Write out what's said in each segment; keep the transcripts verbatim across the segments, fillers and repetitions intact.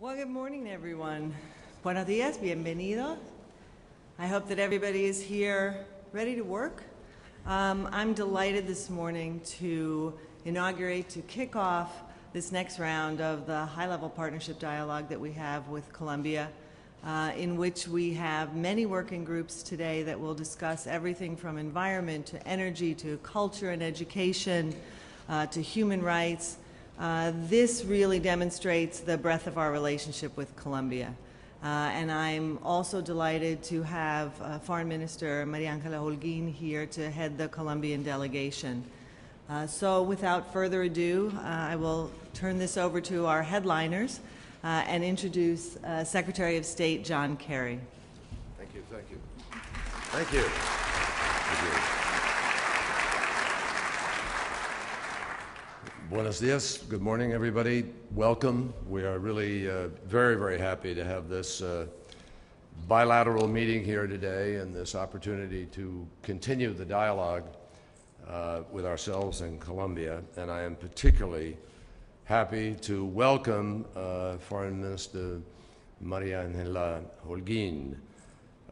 Well, good morning, everyone. Buenos dias, bienvenido. I hope that everybody is here ready to work. Um, I'm delighted this morning to inaugurate, to kick off this next round of the high-level partnership dialogue that we have with Colombia, uh, in which we have many working groups today that will discuss everything from environment to energy to culture and education uh, to human rights. Uh, this really demonstrates the breadth of our relationship with Colombia. Uh, and I'm also delighted to have uh, Foreign Minister María Ángela Holguín here to head the Colombian delegation. Uh, so without further ado, uh, I will turn this over to our headliners uh, and introduce uh, Secretary of State John Kerry. Thank you, thank you. Thank you. Thank you. Buenos dias. Good morning, everybody. Welcome. We are really uh, very, very happy to have this uh, bilateral meeting here today and this opportunity to continue the dialogue uh, with ourselves in Colombia. And I am particularly happy to welcome uh, Foreign Minister María Ángela Holguín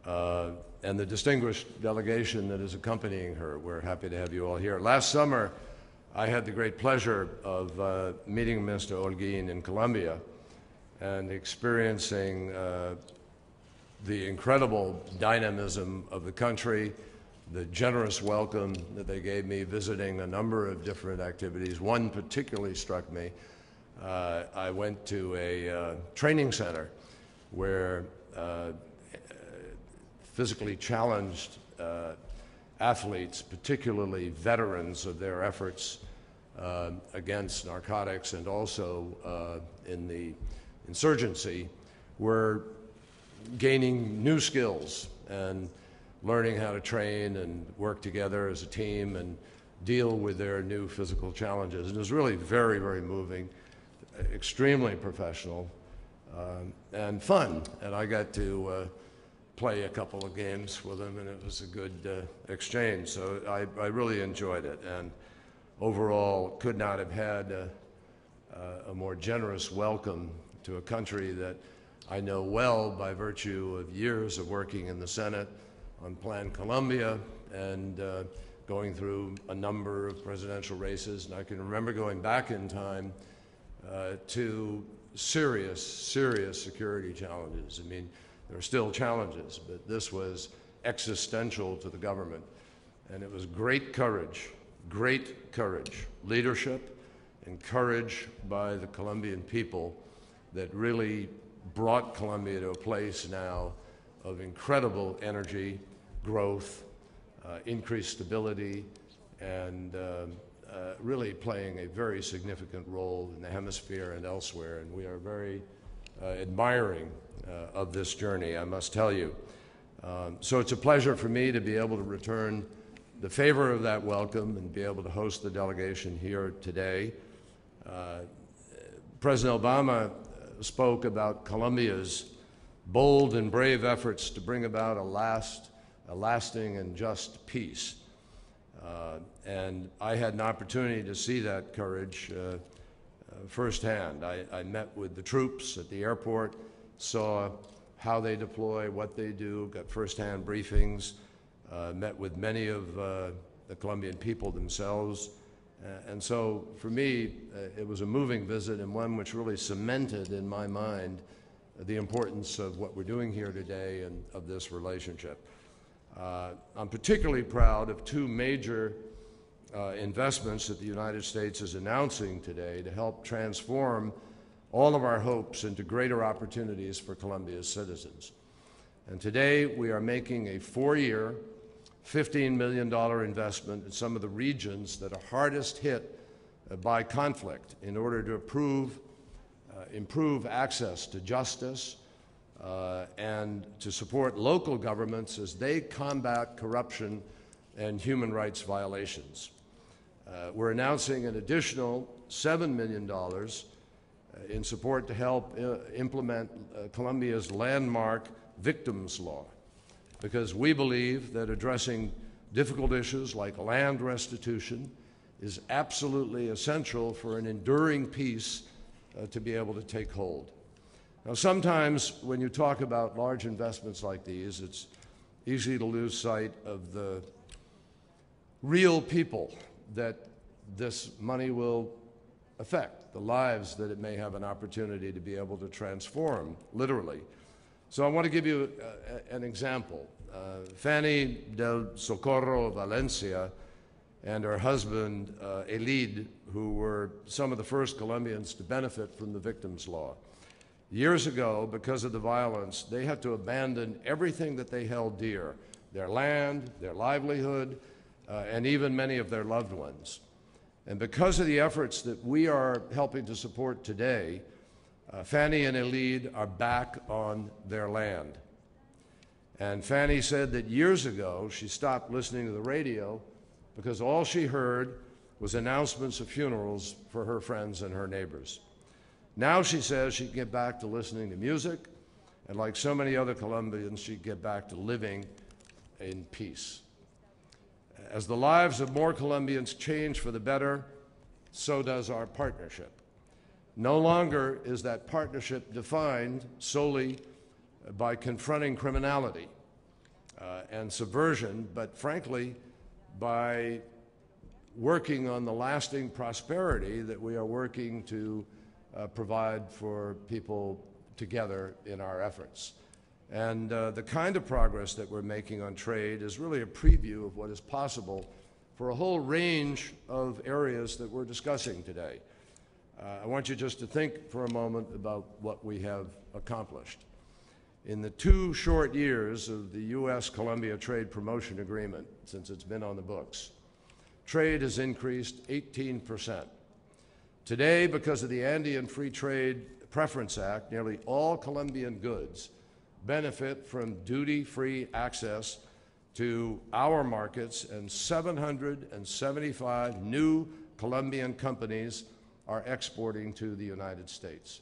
uh, and the distinguished delegation that is accompanying her. We're happy to have you all here. Last summer, I had the great pleasure of uh, meeting Minister Holguín in Colombia and experiencing uh, the incredible dynamism of the country, the generous welcome that they gave me visiting a number of different activities. One particularly struck me. Uh, I went to a uh, training center where uh, physically challenged uh, athletes, particularly veterans of their efforts uh, against narcotics and also uh, in the insurgency, were gaining new skills and learning how to train and work together as a team and deal with their new physical challenges. And it was really very, very moving, extremely professional, um, and fun. And I got to uh, play a couple of games with them, and it was a good uh, exchange. So I, I really enjoyed it, and overall could not have had a, a more generous welcome to a country that I know well by virtue of years of working in the Senate on Plan Colombia and uh, going through a number of presidential races. And I can remember going back in time uh, to serious, serious security challenges. I mean, there are still challenges, but this was existential to the government. And it was great courage, great courage, leadership and courage by the Colombian people that really brought Colombia to a place now of incredible energy, growth, uh, increased stability, and uh, uh, really playing a very significant role in the hemisphere and elsewhere. And we are very uh, admiring Uh, of this journey, I must tell you. Um, so it's a pleasure for me to be able to return the favor of that welcome and be able to host the delegation here today. Uh, President Obama spoke about Colombia's bold and brave efforts to bring about a, last, a lasting and just peace. Uh, and I had an opportunity to see that courage uh, uh, firsthand. I, I met with the troops at the airport, saw how they deploy, what they do, got firsthand briefings, uh, met with many of uh, the Colombian people themselves. Uh, and so for me, uh, it was a moving visit and one which really cemented in my mind the importance of what we're doing here today and of this relationship. Uh, I'm particularly proud of two major uh, investments that the United States is announcing today to help transform all of our hopes into greater opportunities for Colombia's citizens. And today we are making a four-year, fifteen million dollar investment in some of the regions that are hardest hit by conflict in order to improve, uh, improve access to justice uh, and to support local governments as they combat corruption and human rights violations. Uh, we're announcing an additional seven million dollars in support to help uh, implement uh, Colombia's landmark victims law, because we believe that addressing difficult issues like land restitution is absolutely essential for an enduring peace uh, to be able to take hold. Now, sometimes when you talk about large investments like these, it's easy to lose sight of the real people that this money will affect, the lives that it may have an opportunity to be able to transform, literally. So I want to give you a, a, an example. Uh, Fanny del Socorro Valencia and her husband, uh, Elid, who were some of the first Colombians to benefit from the victims' law. Years ago, because of the violence, they had to abandon everything that they held dear, their land, their livelihood, uh, and even many of their loved ones. And because of the efforts that we are helping to support today, uh, Fanny and Elid are back on their land. And Fanny said that years ago, she stopped listening to the radio because all she heard was announcements of funerals for her friends and her neighbors. Now, she says, she'd get back to listening to music, and like so many other Colombians, she'd get back to living in peace. As the lives of more Colombians change for the better, so does our partnership. No longer is that partnership defined solely by confronting criminality uh, and subversion, but frankly, by working on the lasting prosperity that we are working to Uh, provide for people together in our efforts. And uh, the kind of progress that we're making on trade is really a preview of what is possible for a whole range of areas that we're discussing today. Uh, I want you just to think for a moment about what we have accomplished. In the two short years of the U S Colombia Trade Promotion Agreement, since it's been on the books, trade has increased eighteen percent. Today, because of the Andean Free Trade Preference Act, nearly all Colombian goods benefit from duty-free access to our markets, and seven hundred seventy-five new Colombian companies are exporting to the United States.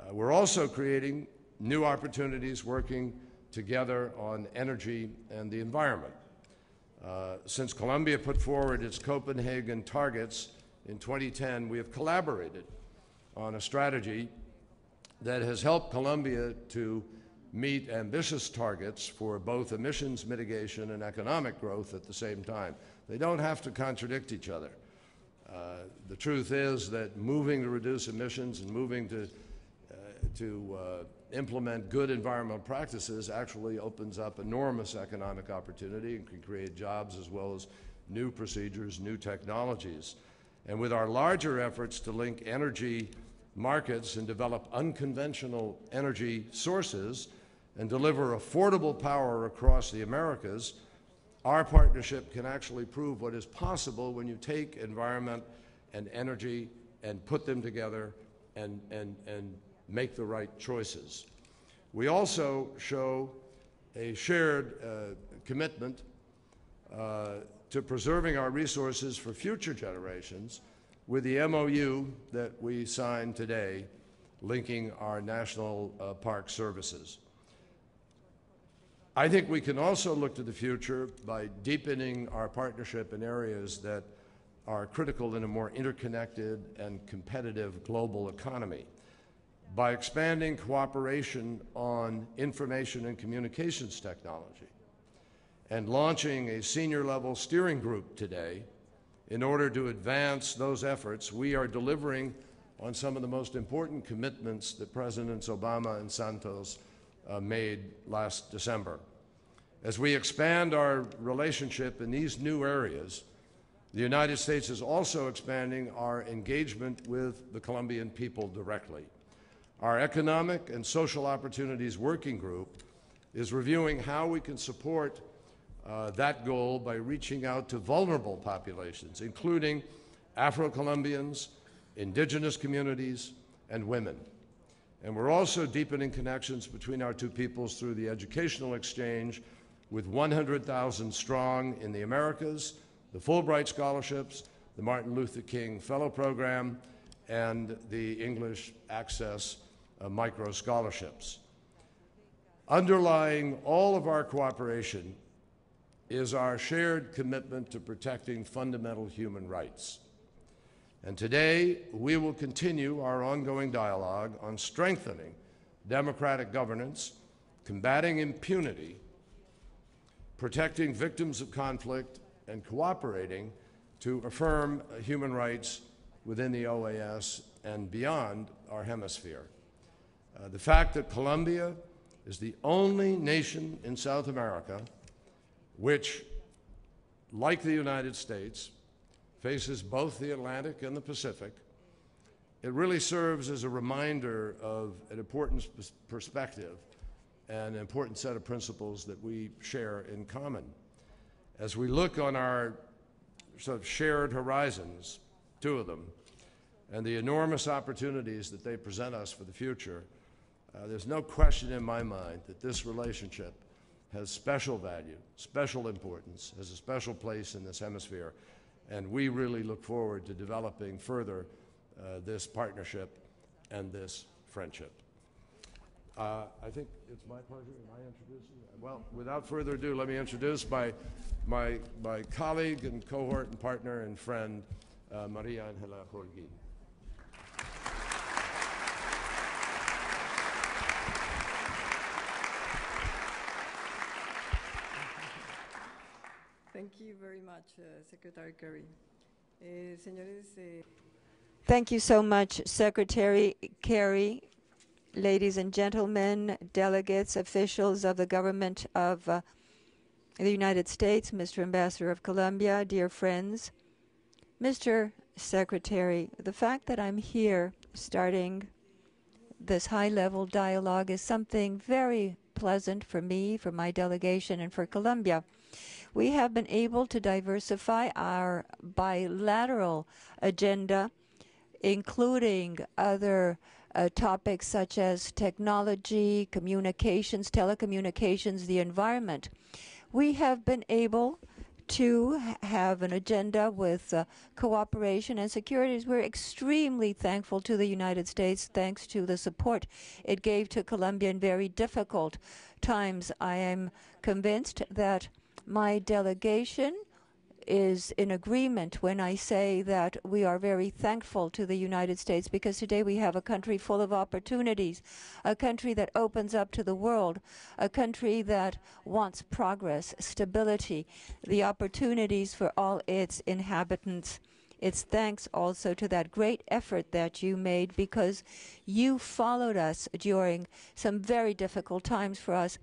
Uh, we're also creating new opportunities working together on energy and the environment. Uh, since Colombia put forward its Copenhagen targets in twenty ten, we have collaborated on a strategy that has helped Colombia to meet ambitious targets for both emissions mitigation and economic growth at the same time. They don't have to contradict each other. Uh, the truth is that moving to reduce emissions and moving to, uh, to uh, implement good environmental practices actually opens up enormous economic opportunity and can create jobs as well as new procedures, new technologies. And with our larger efforts to link energy markets and develop unconventional energy sources and deliver affordable power across the Americas, our partnership can actually prove what is possible when you take environment and energy and put them together and, and, and make the right choices. We also show a shared uh, commitment uh, to preserving our resources for future generations with the M O U that we signed today linking our national uh, park services. I think we can also look to the future by deepening our partnership in areas that are critical in a more interconnected and competitive global economy. By expanding cooperation on information and communications technology, and launching a senior-level steering group today in order to advance those efforts, we are delivering on some of the most important commitments that Presidents Obama and Santos uh, made last December. As we expand our relationship in these new areas, the United States is also expanding our engagement with the Colombian people directly. Our Economic and Social Opportunities Working Group is reviewing how we can support Uh, that goal by reaching out to vulnerable populations, including Afro-Colombians, indigenous communities, and women. And we're also deepening connections between our two peoples through the educational exchange with one hundred thousand strong in the Americas, the Fulbright Scholarships, the Martin Luther King Fellow Program, and the English Access uh, micro scholarships. Underlying all of our cooperation is our shared commitment to protecting fundamental human rights. And today, we will continue our ongoing dialogue on strengthening democratic governance, combating impunity, protecting victims of conflict, and cooperating to affirm human rights within the O A S and beyond our hemisphere. Uh, the fact that Colombia is the only nation in South America which, like the United States, faces both the Atlantic and the Pacific, it really serves as a reminder of an important perspective and an important set of principles that we share in common. As we look on our sort of shared horizons, two of them, and the enormous opportunities that they present us for the future, uh, there's no question in my mind that this relationship has special value, special importance, has a special place in this hemisphere, and we really look forward to developing further uh, this partnership and this friendship. Uh, I think it's my pleasure, am I introducing? Well, without further ado, let me introduce my, my, my colleague and cohort and partner and friend, uh, María Ángela Holguín. Thank you very much, uh, Secretary Kerry. Eh, señores, eh. Thank you so much, Secretary Kerry, ladies and gentlemen, delegates, officials of the government of uh, the United States, Mister Ambassador of Colombia, dear friends. Mister Secretary, the fact that I'm here starting this high-level dialogue is something very pleasant for me, for my delegation, and for Colombia. We have been able to diversify our bilateral agenda, including other uh, topics such as technology, communications, telecommunications, the environment. We have been able to have an agenda with uh, cooperation and security. We're extremely thankful to the United States, thanks to the support it gave to Colombia in very difficult times. I am convinced that my delegation is in agreement when I say that we are very thankful to the United States, because today we have a country full of opportunities, a country that opens up to the world, a country that wants progress, stability, the opportunities for all its inhabitants. It's thanks also to that great effort that you made, because you followed us during some very difficult times for us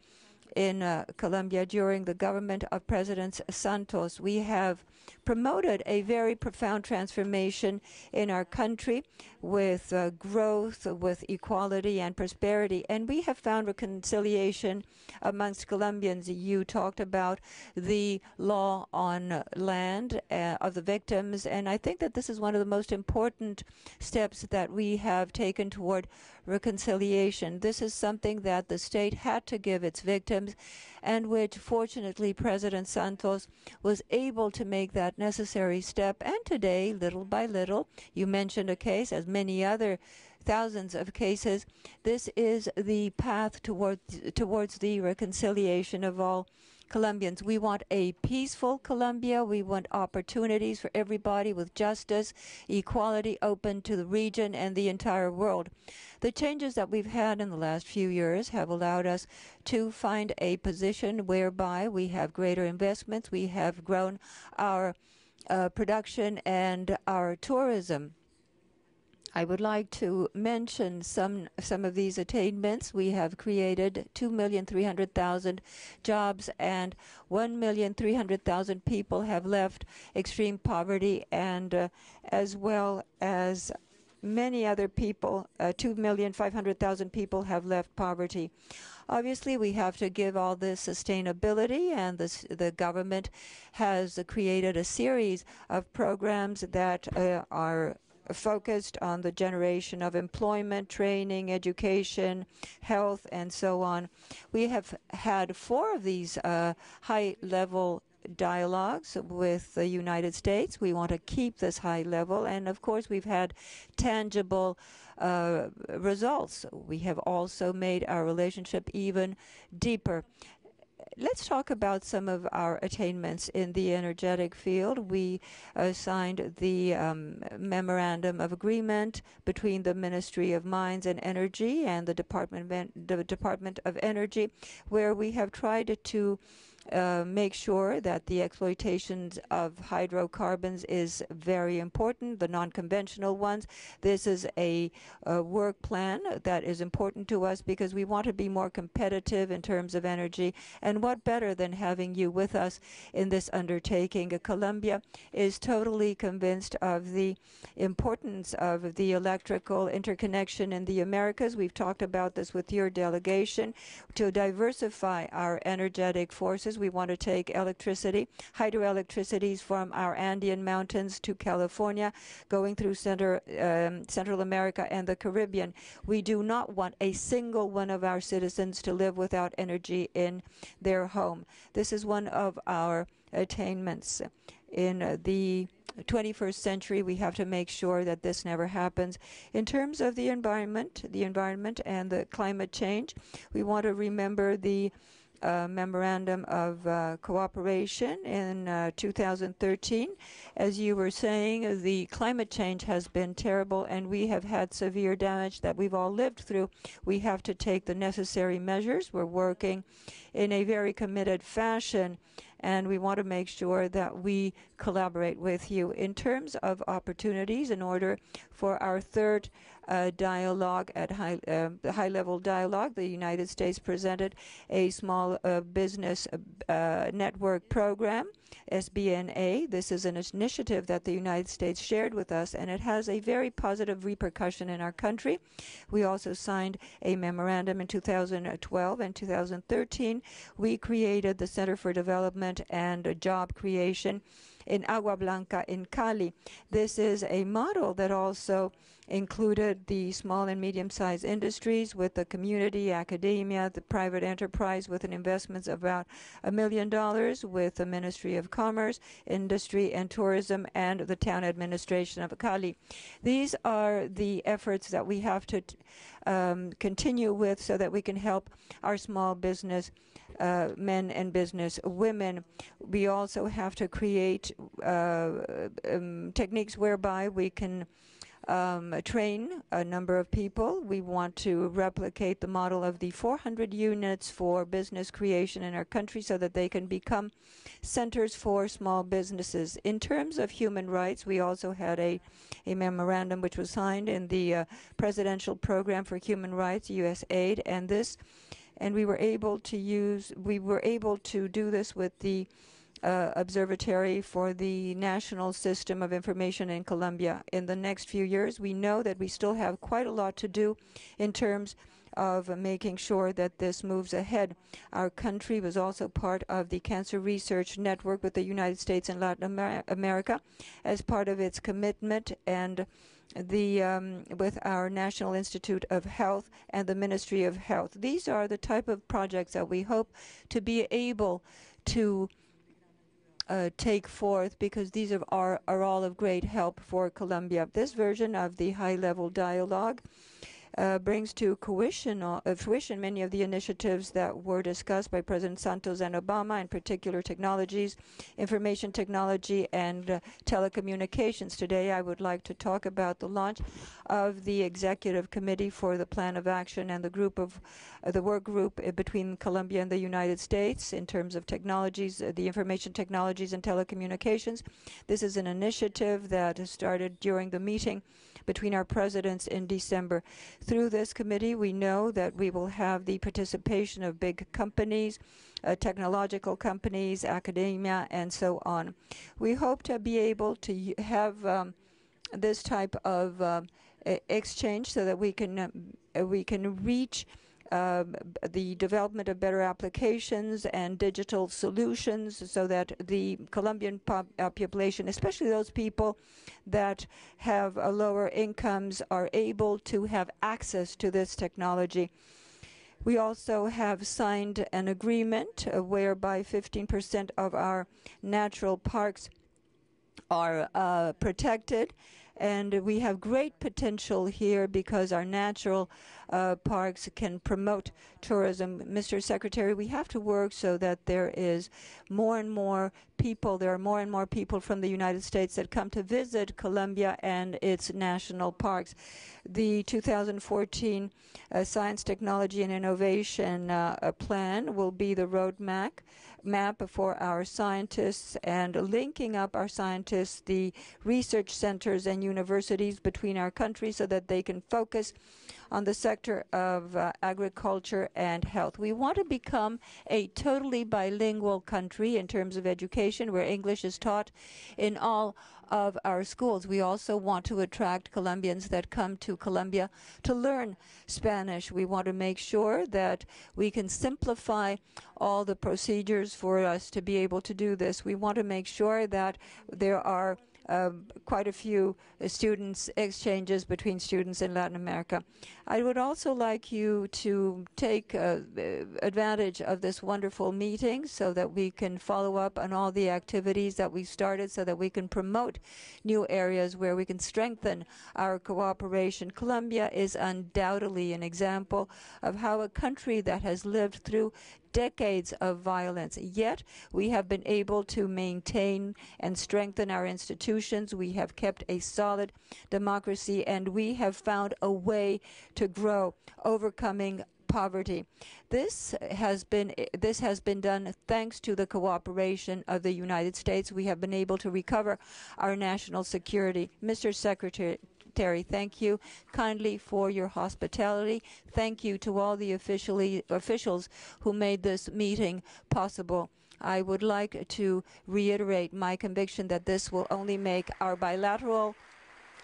in uh, Colombia during the government of President Santos. We have promoted a very profound transformation in our country with uh, growth, with equality and prosperity, and we have found reconciliation amongst Colombians. You talked about the law on land uh, of the victims, and I think that this is one of the most important steps that we have taken toward reconciliation. This is something that the state had to give its victims, and which fortunately President Santos was able to make that necessary step. And today, little by little, you mentioned a case, as many other thousands of cases, this is the path towards, towards the reconciliation of all Colombians. We want a peaceful Colombia. We want opportunities for everybody with justice, equality open to the region and the entire world. The changes that we've had in the last few years have allowed us to find a position whereby we have greater investments. We have grown our uh, production and our tourism. I would like to mention some some of these attainments. We have created two million three hundred thousand jobs, and one million three hundred thousand people have left extreme poverty, and uh, as well as many other people, uh, two million five hundred thousand people have left poverty. Obviously, we have to give all this sustainability, and this, the government has created a series of programs that uh, are focused on the generation of employment, training, education, health, and so on. We have had four of these uh, high-level dialogues with the United States. We want to keep this high level, and of course we've had tangible uh, results. We have also made our relationship even deeper. let's talk about some of our attainments in the energetic field. We uh, signed the um, memorandum of agreement between the Ministry of Mines and Energy and the Department the Department of Energy, where we have tried to Uh, make sure that the exploitation of hydrocarbons is very important, the non-conventional ones. This is a, a work plan that is important to us because we want to be more competitive in terms of energy. And what better than having you with us in this undertaking? Colombia is totally convinced of the importance of the electrical interconnection in the Americas. We've talked about this with your delegation to diversify our energetic forces. We want to take electricity, hydroelectricities from our Andean mountains to California, going through center, um, Central America and the Caribbean. We do not want a single one of our citizens to live without energy in their home. This is one of our attainments. In the twenty-first century, we have to make sure that this never happens. In terms of the environment, the environment and the climate change, we want to remember the Uh, memorandum of uh, cooperation in uh, two thousand thirteen. As you were saying, the climate change has been terrible and we have had severe damage that we've all lived through. We have to take the necessary measures. We're working in a very committed fashion and we want to make sure that we collaborate with you. In terms of opportunities, in order for our third Uh, dialogue at high, uh, the high-level dialogue, the United States presented a small uh, business uh, network program, S B N A. This is an initiative that the United States shared with us, and it has a very positive repercussion in our country. We also signed a memorandum in two thousand twelve and two thousand thirteen. We created the Center for Development and Job Creation in Agua Blanca in Cali. This is a model that also included the small and medium-sized industries with the community, academia, the private enterprise, with an investment of about a million dollars with the Ministry of Commerce, Industry and Tourism, and the town administration of Cali. These are the efforts that we have to um, continue with so that we can help our small business Uh, men and business women. We also have to create uh, um, techniques whereby we can um, train a number of people. We want to replicate the model of the four hundred units for business creation in our country so that they can become centers for small businesses. In terms of human rights, we also had a, a memorandum which was signed in the uh, Presidential Program for Human Rights, U S A I D, and this And we were able to use, we were able to do this with the uh, Observatory for the National System of Information in Colombia. In the next few years, we know that we still have quite a lot to do in terms of making sure that this moves ahead. Our country was also part of the Cancer Research Network with the United States and Latin Amer- America as part of its commitment and the um, with our National Institute of Health and the Ministry of Health. These are the type of projects that we hope to be able to Uh, take forth, because these are, are, are all of great help for Colombia. This version of the high-level dialogue uh, brings to fruition, uh, fruition many of the initiatives that were discussed by President Santos and Obama, in particular technologies, information technology, and uh, telecommunications. Today I would like to talk about the launch of the Executive Committee for the Plan of Action and the group of uh, the work group between Colombia and the United States in terms of technologies, uh, the information technology and telecommunications. This is an initiative that started during the meeting between our presidents in December. Through this committee, we know that we will have the participation of big companies, uh, technological companies, academia, and so on. We hope to be able to have um, this type of uh, exchange so that we can, uh, we can reach Uh, the development of better applications and digital solutions so that the Colombian pop uh, population, especially those people that have uh, lower incomes, are able to have access to this technology. We also have signed an agreement uh, whereby fifteen percent of our natural parks are uh, protected. And we have great potential here because our natural uh, parks can promote tourism. Mister Secretary, we have to work so that there is more and more people, there are more and more people from the United States that come to visit Colombia and its national parks. The two thousand fourteen uh, Science, Technology and Innovation uh, Plan will be the roadmap map for our scientists, and linking up our scientists, the research centers and universities between our countries so that they can focus on the sector of uh, agriculture and health. We want to become a totally bilingual country in terms of education, where English is taught in all of our schools. We also want to attract Colombians that come to Colombia to learn Spanish. We want to make sure that we can simplify all the procedures for us to be able to do this. We want to make sure that there are Uh, quite a few uh, students exchanges between students in Latin America. I would also like you to take uh, advantage of this wonderful meeting so that we can follow up on all the activities that we started so that we can promote new areas where we can strengthen our cooperation. Colombia is undoubtedly an example of how a country that has lived through decades of violence, yet we have been able to maintain and strengthen our institutions. We have kept a solid democracy, and we have found a way to grow, overcoming poverty. This has been this has been done thanks to the cooperation of the United States. We have been able to recover our national security. Mister Secretary, thank you kindly for your hospitality. Thank you to all the officially, officials who made this meeting possible. I would like to reiterate my conviction that this will only make our bilateral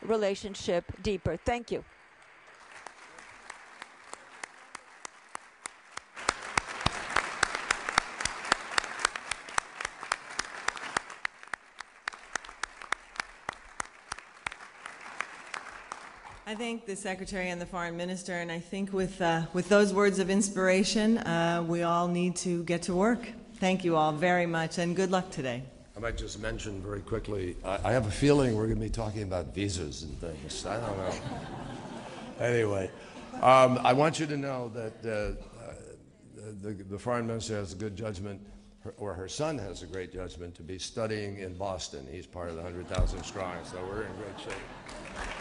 relationship deeper. Thank you. I thank the Secretary and the Foreign Minister, and I think with, uh, with those words of inspiration, uh, we all need to get to work. Thank you all very much, and good luck today. I might just mention very quickly, I, I have a feeling we're going to be talking about visas and things. I don't know. Anyway, um, I want you to know that uh, uh, the, the Foreign Minister has a good judgment, her, or her son has a great judgment, to be studying in Boston. He's part of the one hundred thousand strong, so we're in great shape.